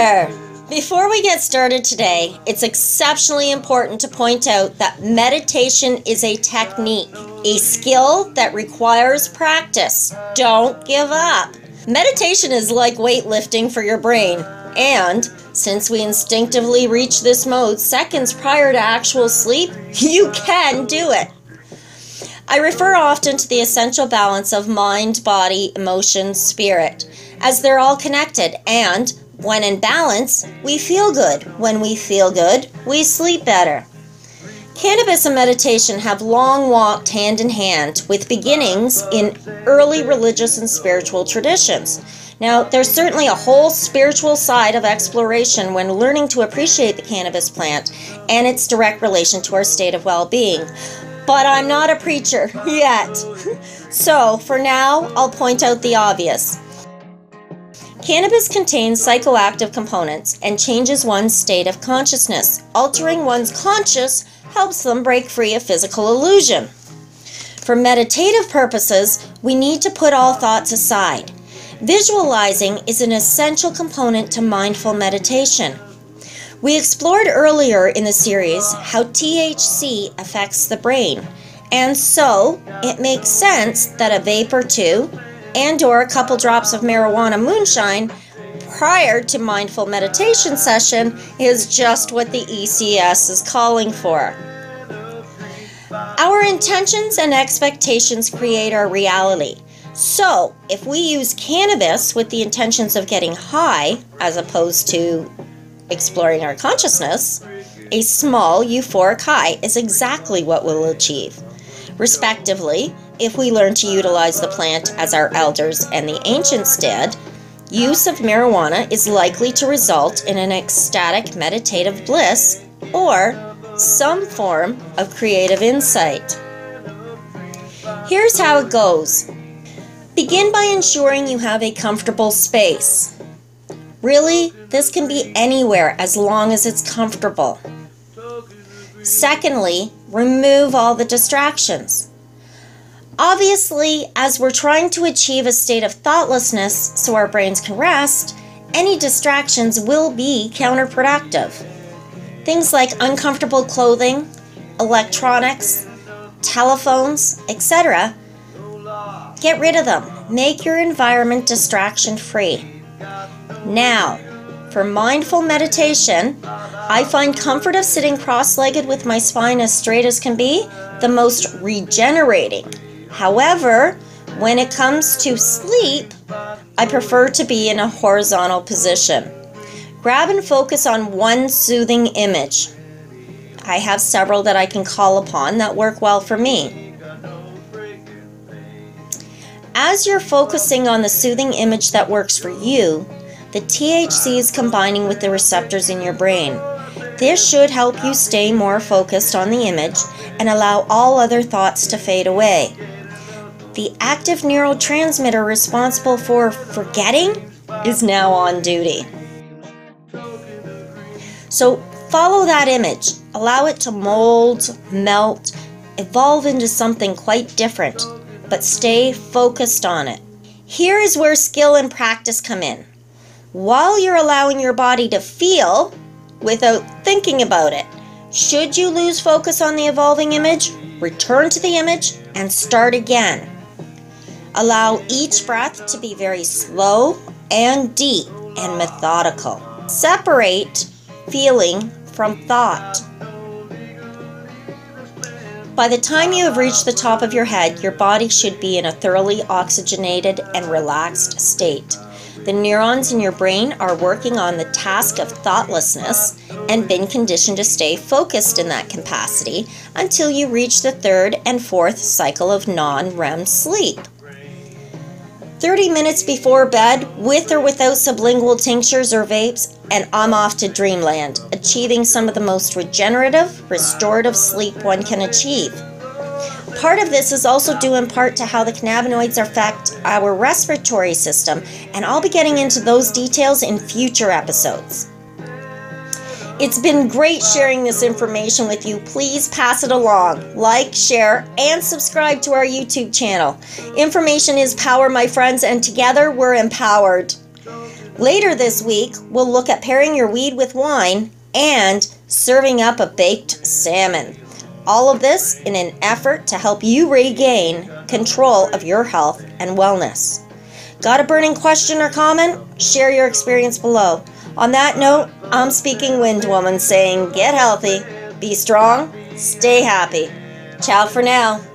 there. Before we get started today, it's exceptionally important to point out that meditation is a technique, a skill that requires practice. Don't give up. Meditation is like weightlifting for your brain, and since we instinctively reach this mode seconds prior to actual sleep, you can do it. I refer often to the essential balance of mind, body, emotion, spirit, as they're all connected, and when in balance, we feel good. When we feel good, we sleep better. Cannabis and meditation have long walked hand in hand, with beginnings in early religious and spiritual traditions. Now, there's certainly a whole spiritual side of exploration when learning to appreciate the cannabis plant and its direct relation to our state of well-being. But I'm not a preacher yet. So, for now, I'll point out the obvious. Cannabis contains psychoactive components and changes one's state of consciousness. Altering one's conscious helps them break free of physical illusion. For meditative purposes, we need to put all thoughts aside. Visualizing is an essential component to mindful meditation. We explored earlier in the series how THC affects the brain, and so it makes sense that a vape or two and/or a couple drops of marijuana moonshine prior to mindful meditation session is just what the ECS is calling for. Our intentions and expectations create our reality. So, if we use cannabis with the intentions of getting high, as opposed to exploring our consciousness, a small euphoric high is exactly what we'll achieve. Respectively, if we learn to utilize the plant as our elders and the ancients did, use of marijuana is likely to result in an ecstatic meditative bliss or some form of creative insight. Here's how it goes. Begin by ensuring you have a comfortable space. Really, this can be anywhere as long as it's comfortable. Secondly, remove all the distractions. Obviously, as we're trying to achieve a state of thoughtlessness so our brains can rest, any distractions will be counterproductive. Things like uncomfortable clothing, electronics, telephones, etc. Get rid of them. Make your environment distraction-free. Now, for mindful meditation, I find comfort of sitting cross-legged with my spine as straight as can be the most regenerating. However, when it comes to sleep, I prefer to be in a horizontal position. Grab and focus on one soothing image. I have several that I can call upon that work well for me. As you're focusing on the soothing image that works for you, the THC is combining with the receptors in your brain. This should help you stay more focused on the image and allow all other thoughts to fade away. The active neurotransmitter responsible for forgetting is now on duty. So follow that image. Allow it to mold, melt, evolve into something quite different, but stay focused on it. Here is where skill and practice come in. While you're allowing your body to feel without thinking about it, should you lose focus on the evolving image, return to the image and start again. Allow each breath to be very slow and deep and methodical. Separate feeling from thought. By the time you have reached the top of your head, your body should be in a thoroughly oxygenated and relaxed state. The neurons in your brain are working on the task of thoughtlessness and been conditioned to stay focused in that capacity until you reach the third and fourth cycle of non-REM sleep. 30 minutes before bed, with or without sublingual tinctures or vapes, and I'm off to dreamland, achieving some of the most regenerative, restorative sleep one can achieve. Part of this is also due in part to how the cannabinoids affect our respiratory system, and I'll be getting into those details in future episodes. It's been great sharing this information with you. Please pass it along. Like, share, and subscribe to our YouTube channel. Information is power, my friends, and together we're empowered. Later this week, we'll look at pairing your weed with wine and serving up a baked salmon. All of this in an effort to help you regain control of your health and wellness. Got a burning question or comment? Share your experience below. On that note, I'm Speaking Wind Woman saying get healthy, be strong, stay happy. Ciao for now.